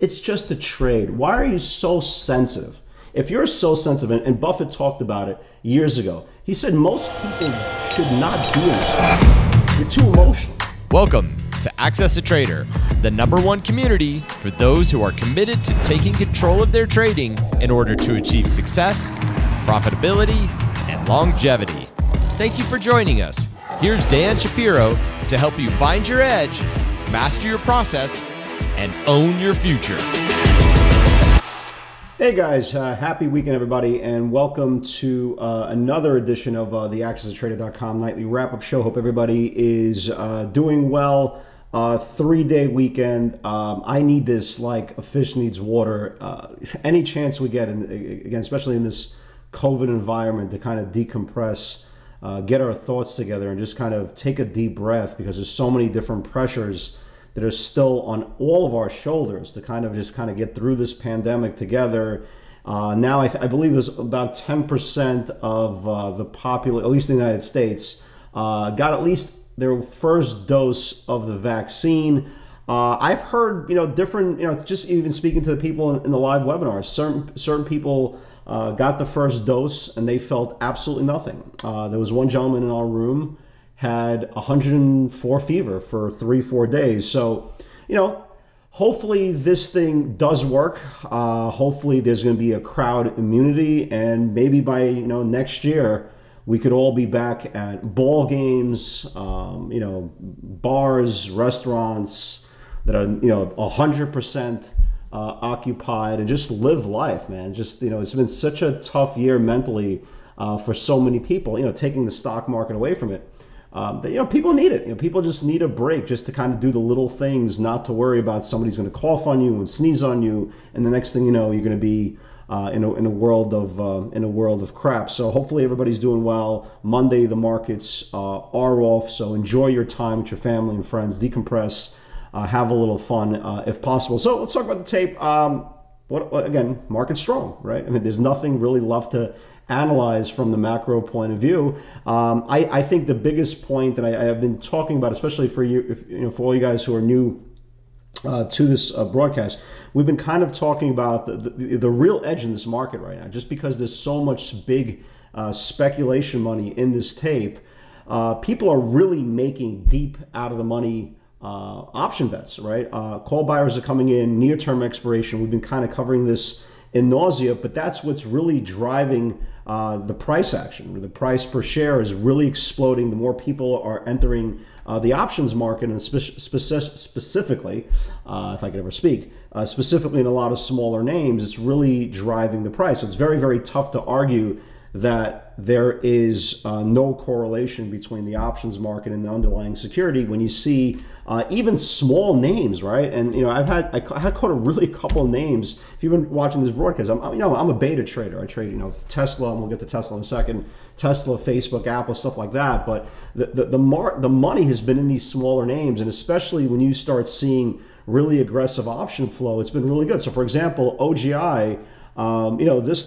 It's just a trade. Why are you so sensitive? If you're so sensitive, and Buffett talked about it years ago, he said most people should not do this. You're too emotional. Welcome to Access a Trader, the #1 community for those who are committed to taking control of their trading in order to achieve success, profitability, and longevity. Thank you for joining us. Here's Dan Shapiro to help you find your edge, master your process, and own your future. Hey guys, happy weekend everybody, and welcome to another edition of the accesstrader.com nightly wrap-up show. Hope everybody is doing well. Three-day weekend. I need this like a fish needs water. Any chance we get, again, especially in this COVID environment, to kind of decompress, get our thoughts together, and just kind of take a deep breath, because there's so many different pressures that are still on all of our shoulders to kind of get through this pandemic together. Now, I believe it was about 10% of the population, at least in the United States, got at least their first dose of the vaccine. I've heard, different, just even speaking to the people in the live webinars, certain people got the first dose and they felt absolutely nothing. There was one gentleman in our room had 104 fever for 3-4 days. So, hopefully this thing does work. Hopefully there's going to be a crowd immunity, and maybe by, next year we could all be back at ball games, bars, restaurants that are, 100% occupied, and just live life, man. Just, it's been such a tough year mentally for so many people, taking the stock market away from it. People need it. People just need a break, just to kind of do the little things, not to worry about somebody's going to cough on you and sneeze on you, and the next thing you know, you're going to be in a world of crap. So hopefully everybody's doing well. Monday the markets are off, so enjoy your time with your family and friends, decompress, have a little fun if possible. So let's talk about the tape. Again, market's strong, right? I mean, there's nothing really left to analyze from the macro point of view. I think the biggest point that I have been talking about, especially for you, for all you guys who are new to this broadcast, we've been kind of talking about the real edge in this market right now, just because there's so much big speculation money in this tape. People are really making deep out of the money option bets, right? Call buyers are coming in, near-term expiration. We've been kind of covering this in nausea, but that's what's really driving the price action, where the price per share is really exploding. The more people are entering the options market, and specifically, if I could ever speak, specifically in a lot of smaller names, it's really driving the price. So it's very, very tough to argue that there is no correlation between the options market and the underlying security when you see even small names, right? And I caught a couple of names. If you've been watching this broadcast, I'm a beta trader. I trade Tesla, and we'll get to Tesla in a second. Tesla, Facebook, Apple, stuff like that. But the money has been in these smaller names, and especially when you start seeing really aggressive option flow, it's been really good. So for example, OGI. This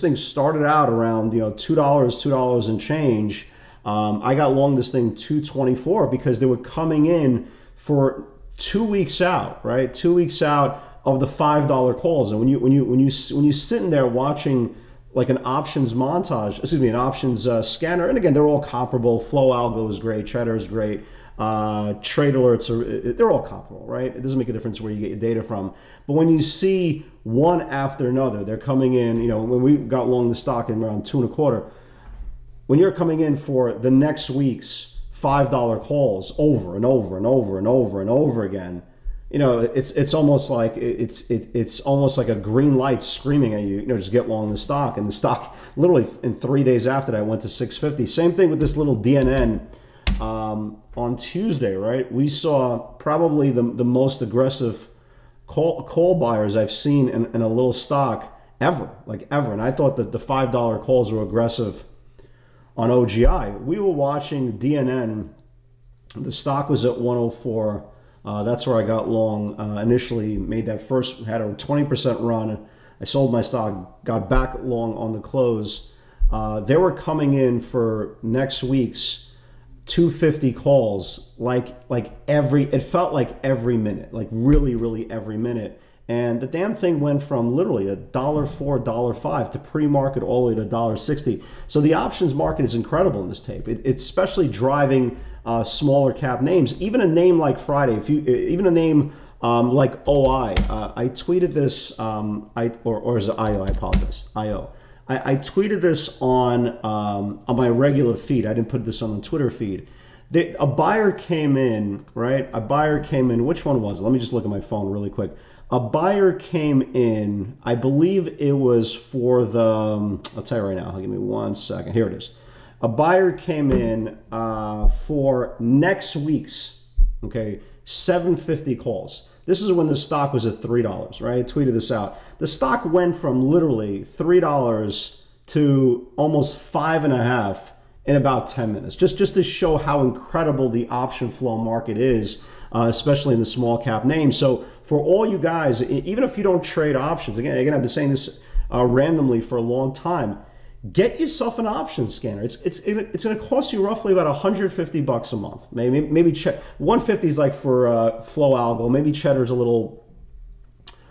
thing started out around $2 and change. I got long this thing $2.24 because they were coming in for 2 weeks out, right? 2 weeks out of the $5 calls. And when you sitting there watching like an options montage, excuse me, an options scanner, and again, they're all comparable. Flow Algo is great, Cheddar is great. Trade alerts are, they're all comparable, right? It doesn't make a difference where you get your data from. But when you see one after another, they're coming in, when we got long the stock in around 2.25, when you're coming in for the next week's $5 calls over and over and over and over and over again, it's almost like it's almost like a green light screaming at you, just get long the stock. And the stock literally in 3 days after that went to 650. Same thing with this little DNN. On Tuesday, right, we saw probably the most aggressive call buyers I've seen in a little stock ever, ever. And I thought that the $5 calls were aggressive on OGI. We were watching DNN. The stock was at 104. That's where I got long initially, made that first, had a 20% run. I sold my stock, got back long on the close. They were coming in for next week's 250 calls, it felt like every minute, like really, really every minute. And the damn thing went from literally $1.04, $1.05 to pre-market all the way to $1.60. So the options market is incredible in this tape. It's especially driving smaller cap names. Even a name like Friday, if you even a name like OI. I tweeted this. Or is it IO? I apologize. IO. I tweeted this on my regular feed. I didn't put this on the Twitter feed. A buyer came in, right? A buyer came in. Which one was it? Let me just look at my phone really quick. A buyer came in, I believe it was for the, I'll tell you right now, give me one second, here it is. A buyer came in for next week's, okay, 750 calls. This is when the stock was at $3, right? I tweeted this out. The stock went from literally $3 to almost $5.50 in about 10 minutes, just to show how incredible the option flow market is, especially in the small cap names. So for all you guys, even if you don't trade options, again, I've been saying this randomly for a long time, get yourself an option scanner. It's going to cost you roughly about $150 a month. Maybe $150 is like for flow algo. Maybe Cheddar's a little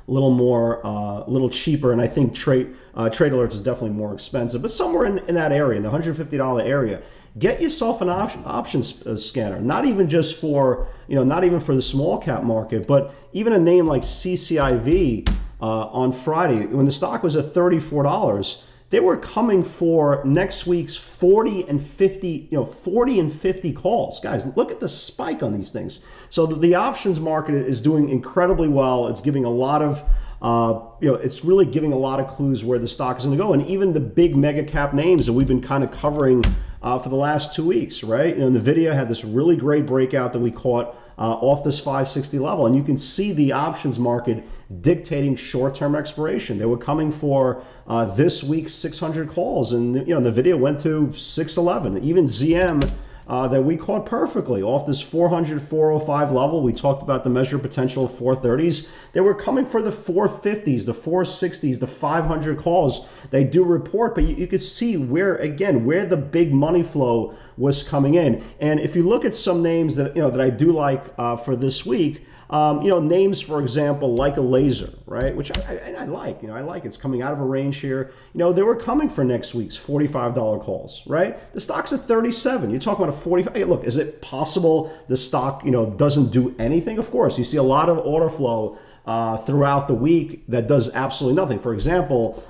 more, a little cheaper, and I think Trade Alerts is definitely more expensive. But somewhere in that area, in the $150 area. Get yourself an option scanner, not even just for, not even for the small cap market, but even a name like CCIV on Friday, when the stock was at $34, they were coming for next week's 40 and 50 calls. Guys, look at the spike on these things. So the options market is doing incredibly well. It's giving a lot of, it's really giving a lot of clues where the stock is going to go. And even the big mega cap names that we've been kind of covering for the last 2 weeks, right? NVIDIA had this really great breakout that we caught off this 560 level, and you can see the options market dictating short-term expiration. They were coming for this week's 600 calls, and NVIDIA went to 611. Even ZM that we caught perfectly off this 400, 405 level. We talked about the measure potential of 430s. They were coming for the 450s, the 460s, the 500 calls. They do report, but you could see where, again, where the big money flow was coming in. And if you look at some names that, that I do like for this week, names, for example, like a laser, right? Which I like, I like it's coming out of a range here. They were coming for next week's $45 calls, right? The stock's at 37. You're talking about a 45. Hey, look, is it possible the stock, doesn't do anything? Of course, you see a lot of order flow throughout the week that does absolutely nothing. For example,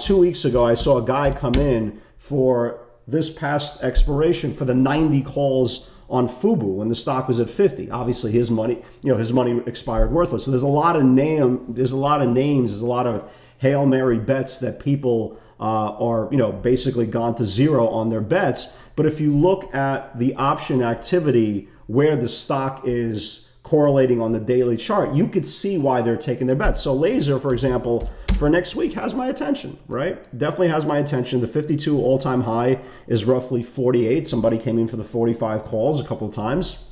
2 weeks ago, I saw a guy come in for this past expiration for the 90 calls on FUBU when the stock was at 50. Obviously his money, his money expired worthless. So there's a lot of names, there's a lot of Hail Mary bets that people are, basically gone to zero on their bets. But if you look at the option activity where the stock is correlating on the daily chart, you could see why they're taking their bets. So laser, for example, for next week has my attention, right? Definitely has my attention. The 52 all-time high is roughly 48. Somebody came in for the 45 calls a couple of times,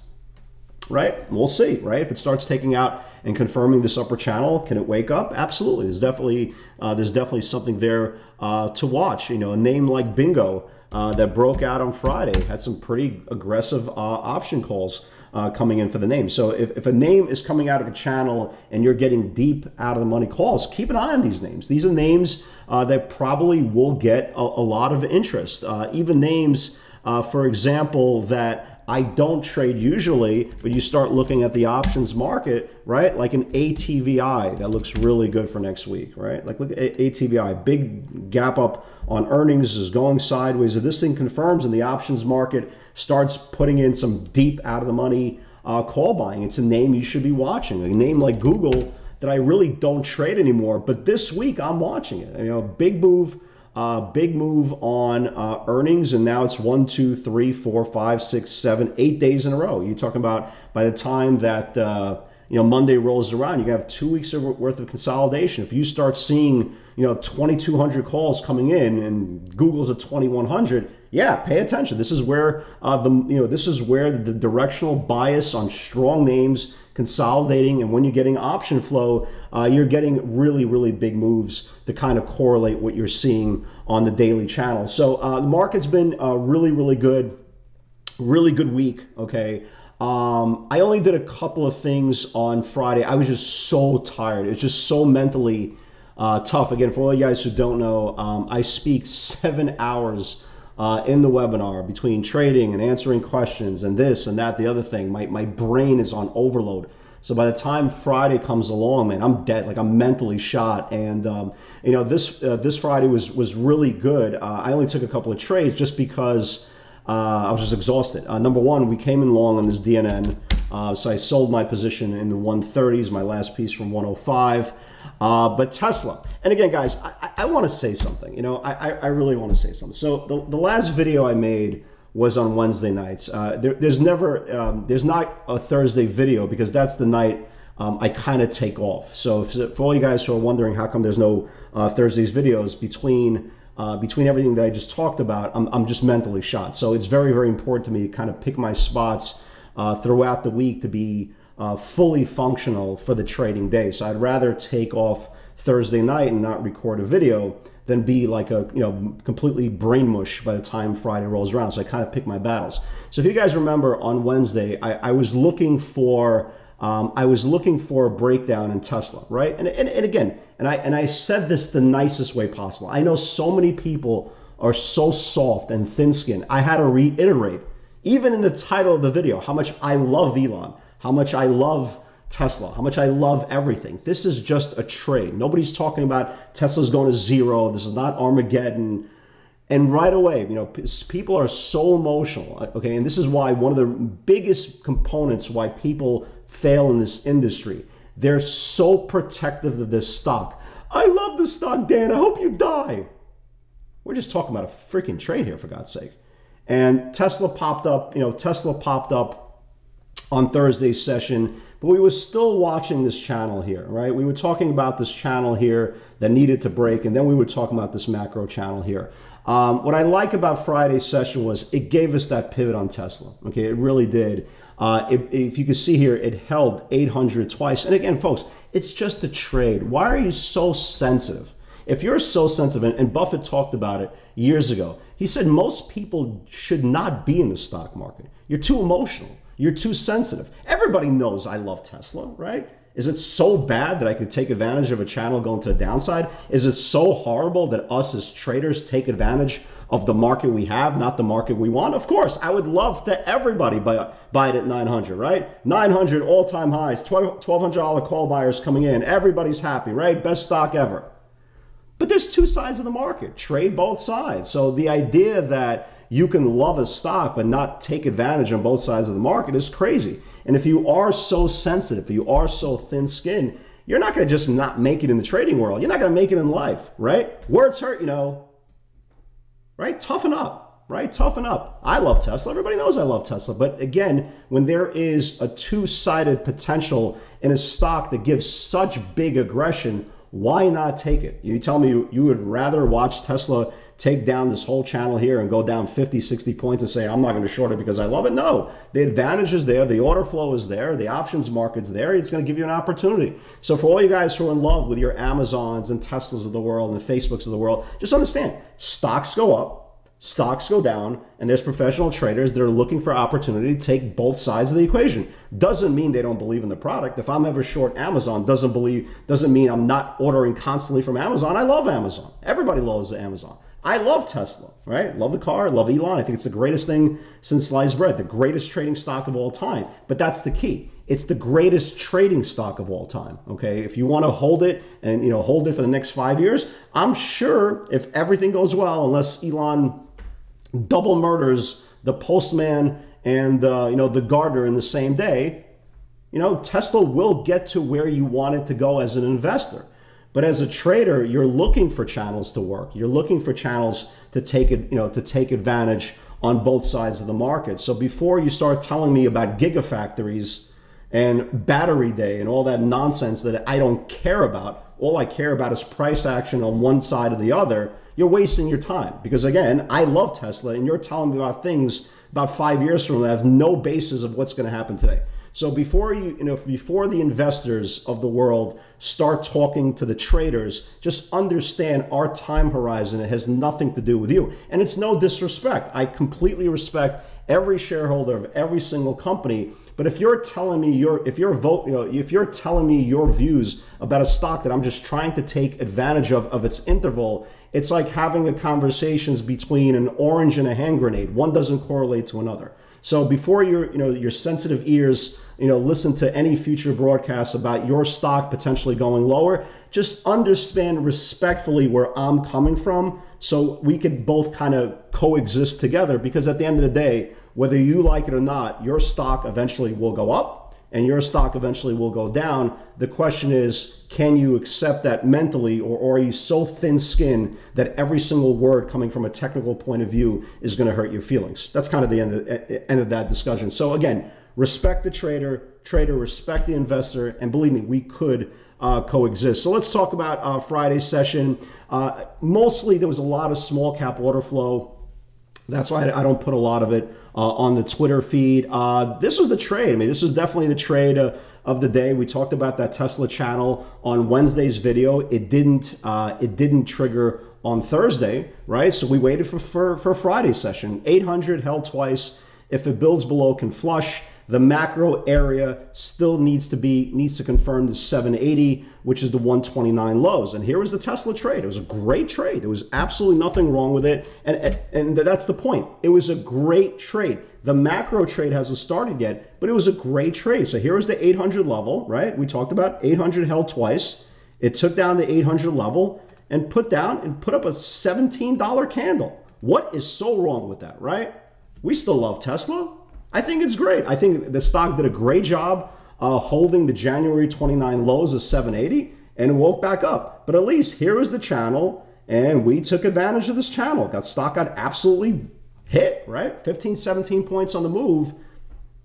right? We'll see, right? If it starts taking out and confirming this upper channel, can it wake up? Absolutely. There's definitely something there to watch. A name like Bingo that broke out on Friday had some pretty aggressive option calls coming in for the name. So if a name is coming out of a channel and you're getting deep out of the money calls, keep an eye on these names. These are names that probably will get a lot of interest. Even names, for example, that I don't trade usually, but you start looking at the options market, right? Like an ATVI that looks really good for next week, right? Like look at ATVI, big gap up on earnings is going sideways. If this thing confirms and the options market starts putting in some deep out of the money call buying, it's a name you should be watching. A name like Google that I really don't trade anymore, but this week I'm watching it. Big move on earnings, and now it's 1, 2, 3, 4, 5, 6, 7, 8 days in a row. You're talking about by the time that Monday rolls around, you're gonna have 2 weeks worth of consolidation. If you start seeing 2,200 calls coming in and Google's at 2,100, yeah, pay attention. This is where the directional bias on strong names consolidating, and when you're getting option flow, you're getting really, really big moves to kind of correlate what you're seeing on the daily channel. So the market's been really, really good week. Okay, I only did a couple of things on Friday. I was just so tired. It's just so mentally tough. Again, for all you guys who don't know, I speak 7 hours in the webinar between trading and answering questions and this and that, the other thing. My brain is on overload. So by the time Friday comes along, man, I'm dead. Like, I'm mentally shot. And you know, this Friday was really good. I only took a couple of trades just because I was just exhausted. Number one, we came in long on this DNN. So I sold my position in the 130s, my last piece from 105. But Tesla, and again, guys, I want to say something. You know, I really want to say something. So the last video I made was on Wednesday nights. There's not a Thursday video because that's the night I kind of take off. So for all you guys who are wondering how come there's no Thursdays videos, between everything that I just talked about, I'm just mentally shot. So it's very, very important to me to kind of pick my spots throughout the week to be fully functional for the trading day. So I'd rather take off Thursday night and not record a video than be like a, you know, completely brain mush by the time Friday rolls around. So I kind of pick my battles. So if you guys remember, on Wednesday, I was looking for a breakdown in Tesla, right? And again, and I said this the nicest way possible. I know so many people are so soft and thin-skinned. I had to reiterate, even in the title of the video, how much I love Elon, how much I love Tesla, how much I love everything. This is just a trade. Nobody's talking about Tesla's going to zero. This is not Armageddon. And right away, you know, people are so emotional, okay? And this is why one of the biggest components why people fail in this industry. They're so protective of this stock. I love this stock, Dan. I hope you die. We're just talking about a freaking trade here, for God's sake. And Tesla popped up, you know, Tesla popped up on Thursday's session, but we were still watching this channel here, right? We were talking about this channel here that needed to break, and then we were talking about this macro channel here. What I like about Friday's session was it gave us that pivot on Tesla, okay? It really did. If you can see here, it held 800 twice. And again, folks, it's just a trade. Why are you so sensitive? If you're so sensitive, and Buffett talked about it years ago, he said most people should not be in the stock market. You're too emotional. You're too sensitive. Everybody knows I love Tesla, right? Is it so bad that I could take advantage of a channel going to the downside? Is it so horrible that us as traders take advantage of the market we have, not the market we want? Of course, I would love to everybody buy it at 900, right? 900 all-time highs, $1,200 call buyers coming in. Everybody's happy, right? Best stock ever. But there's two sides of the market. Trade both sides. So the idea that you can love a stock but not take advantage on both sides of the market is crazy. And if you are so sensitive, if you are so thin-skinned, you're not going to just not make it in the trading world. You're not going to make it in life, right? Words hurt, you know, right? Toughen up, right? Toughen up. I love Tesla. Everybody knows I love Tesla. But again, when there is a two-sided potential in a stock that gives such big aggression, why not take it? You tell me you would rather watch Tesla take down this whole channel here and go down 50, 60 points and say, I'm not going to short it because I love it. No, the advantage is there. The order flow is there. The options market's there. It's going to give you an opportunity. So for all you guys who are in love with your Amazons and Teslas of the world and the Facebooks of the world, just understand, stocks go up, stocks go down, and there's professional traders that are looking for opportunity to take both sides of the equation. Doesn't mean they don't believe in the product. If I'm ever short Amazon, doesn't mean I'm not ordering constantly from Amazon. I love Amazon. Everybody loves Amazon. I love Tesla, right? Love the car, love Elon. I think it's the greatest thing since sliced bread, the greatest trading stock of all time. But that's the key. It's the greatest trading stock of all time, okay? If you want to hold it and, you know, hold it for the next 5 years, I'm sure if everything goes well, unless Elon double murders the postman and, you know, the gardener in the same day, you know, Tesla will get to where you want it to go as an investor. But as a trader, you're looking for channels to work. You're looking for channels to take it, you know, to take advantage on both sides of the market. So before you start telling me about gigafactories and battery day and all that nonsense that I don't care about, all I care about is price action on one side or the other, you're wasting your time. Because again, I love Tesla and you're telling me about things about 5 years from now that have no basis of what's going to happen today. So before before the investors of the world start talking to the traders, just understand our time horizon. It has nothing to do with you. And it's no disrespect. I completely respect every shareholder of every single company. But if you're telling me your if you're telling me your views about a stock that I'm just trying to take advantage of its interval, it's like having a conversations between an orange and a hand grenade. One doesn't correlate to another. So before your your sensitive ears listen to any future broadcasts about your stock potentially going lower, just understand respectfully where I'm coming from, so we could both kind of coexist together. Because at the end of the day, whether you like it or not, your stock eventually will go up and your stock eventually will go down. The question is, can you accept that mentally, or are you so thin-skinned that every single word coming from a technical point of view is going to hurt your feelings? That's kind of the end of that discussion. So again, respect the trader, respect the investor, and believe me, we could coexist. So let's talk about Friday's session. Mostly there was a lot of small cap order flow. That's why I don't put a lot of it on the Twitter feed. This was the trade. I mean, this was definitely the trade of the day. We talked about that Tesla channel on Wednesday's video. It didn't trigger on Thursday, right? So we waited for Friday's session. 800 held twice. If it builds below, can flush. The macro area still needs to confirm the 780, which is the 129 lows. And here was the Tesla trade. It was a great trade. There was absolutely nothing wrong with it. And that's the point. It was a great trade. The macro trade hasn't started yet, but it was a great trade. So here was the 800 level, right? We talked about 800 held twice. It took down the 800 level and put up a $17 candle. What is so wrong with that, right? We still love Tesla. I think it's great. I think the stock did a great job holding the January 29 lows of 780 and woke back up. But at least here was the channel, and we took advantage of this channel. Stock got absolutely hit, right? 15, 17 points on the move.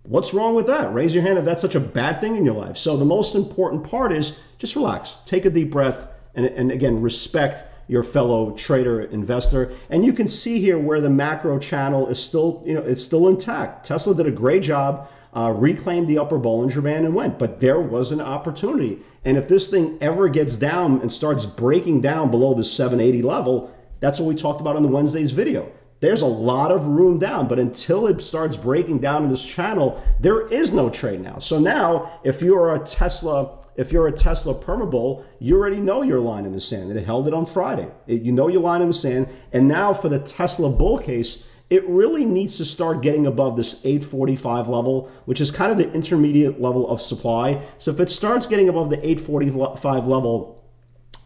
What's wrong with that? Raise your hand if that's such a bad thing in your life. So the most important part is just relax, take a deep breath, and again, respect your fellow trader investor. And you can see here where the macro channel is still, it's still intact. Tesla did a great job, reclaimed the upper Bollinger Band and went, but there was an opportunity. And if this thing ever gets down and starts breaking down below the 780 level, that's what we talked about on the Wednesday's video. There's a lot of room down, but until it starts breaking down in this channel, there is no trade now. So now, if you are a Tesla perma bull, you already know your line in the sand, and it held it on Friday. You know your line in the sand, and now for the Tesla bull case, it really needs to start getting above this 845 level, which is kind of the intermediate level of supply. So if it starts getting above the 845 level,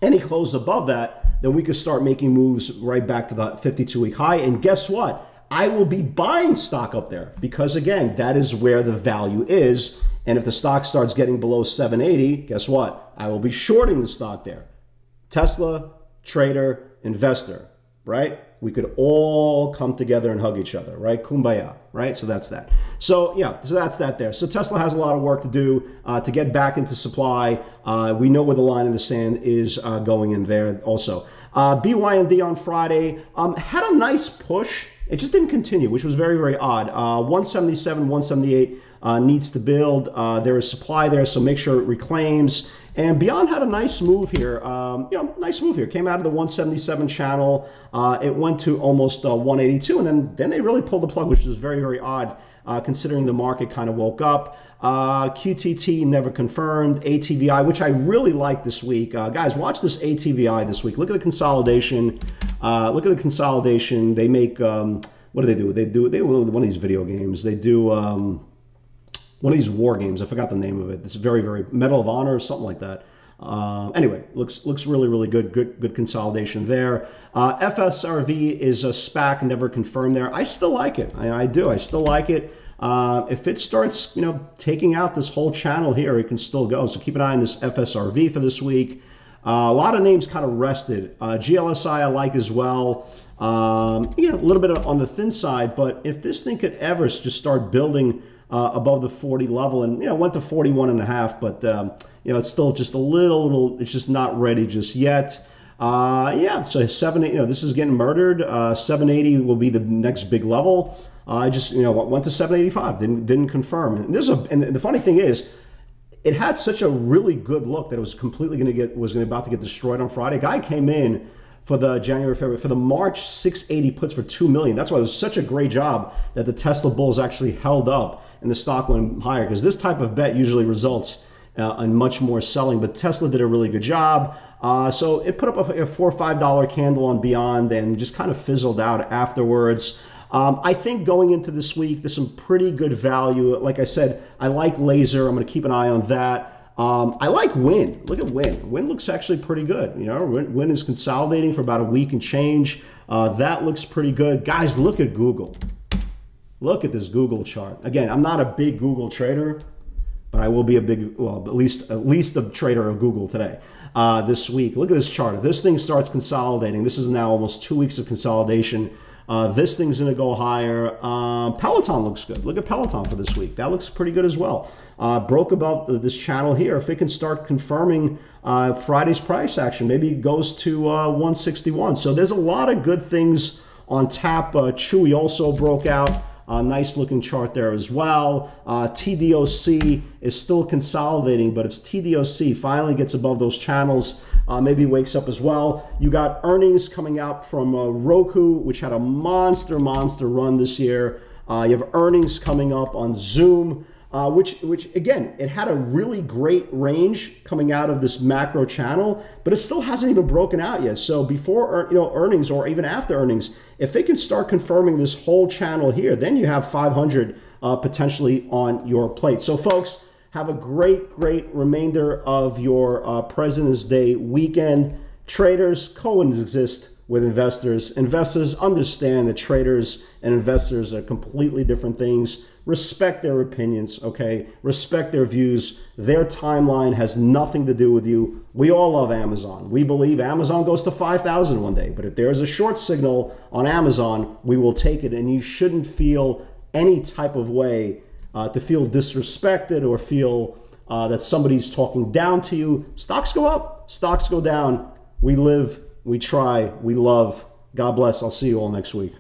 any close above that, then we could start making moves right back to that 52-week high, and guess what? I will be buying stock up there, because again, that is where the value is. And if the stock starts getting below 780, guess what? I will be shorting the stock there. Tesla, trader, investor, right? We could all come together and hug each other, right? Kumbaya, right? So that's that. So yeah, so that's that there. So Tesla has a lot of work to do to get back into supply. We know where the line in the sand is going in there also. BYND on Friday had a nice push. It just didn't continue, which was very, very odd. 177, 178 needs to build. There is supply there, so make sure it reclaims. And Beyond had a nice move here. Nice move here. Came out of the 177 channel. It went to almost 182, and then they really pulled the plug, which was very, very odd considering the market kind of woke up. QTT never confirmed. ATVI, which I really like this week. Guys, watch this ATVI this week. Look at the consolidation. Look at the consolidation. They make, what do? They do one of these video games. They do... one of these war games, I forgot the name of it. It's very, very Medal of Honor or something like that. Anyway, looks really, really good. Good consolidation there. FSRV is a SPAC, never confirmed there. I still like it. I do. I still like it. If it starts, taking out this whole channel here, it can still go. So keep an eye on this FSRV for this week. A lot of names kind of rested. GLSI I like as well. A little bit on the thin side, but if this thing could ever just start building above the 40 level, and went to 41.5, but it's still just a little, it's just not ready just yet. Yeah, so 780, this is getting murdered. 780 will be the next big level. I just went to 785, didn't confirm. And the funny thing is, it had such a really good look that it was completely going to get about to get destroyed on Friday. Guy came in for the January, February, for the March 680 puts for $2 million. That's why it was such a great job that the Tesla bulls actually held up and the stock went higher, because this type of bet usually results and much more selling, but Tesla did a really good job. So it put up a $4 or $5 candle on Beyond and just kind of fizzled out afterwards. I think going into this week, there's some pretty good value. Like I said, I like Laser. I'm going to keep an eye on that. I like Wynn. Look at Wynn. Wynn looks actually pretty good. You know, Wynn is consolidating for about a week and change. That looks pretty good. Guys, look at Google. Look at this Google chart. Again, I'm not a big Google trader, but I will be a big, well, at least a trader of Google today, this week. Look at this chart. If this thing starts consolidating, this is now almost 2 weeks of consolidation. This thing's going to go higher. Peloton looks good. Look at Peloton for this week. That looks pretty good as well. Broke above this channel here. If it can start confirming Friday's price action, maybe it goes to 161. So there's a lot of good things on tap. Chewy also broke out. Nice looking chart there as well. TDOC is still consolidating, but if TDOC finally gets above those channels, maybe wakes up as well. You got earnings coming out from Roku, which had a monster run this year. You have earnings coming up on Zoom, which again, it had a really great range coming out of this macro channel, but it still hasn't even broken out yet. So before earnings or even after earnings, if it can start confirming this whole channel here, then you have 500 potentially on your plate. So folks, have a great remainder of your President's Day weekend. Traders coexist with investors. Investors understand that traders and investors are completely different things. Respect their opinions, okay? Respect their views. Their timeline has nothing to do with you. We all love Amazon. We believe Amazon goes to 5,000 one day, but if there is a short signal on Amazon, we will take it, and you shouldn't feel any type of way to feel disrespected or feel that somebody's talking down to you. Stocks go up, stocks go down. We live, we try, we love. God bless. I'll see you all next week.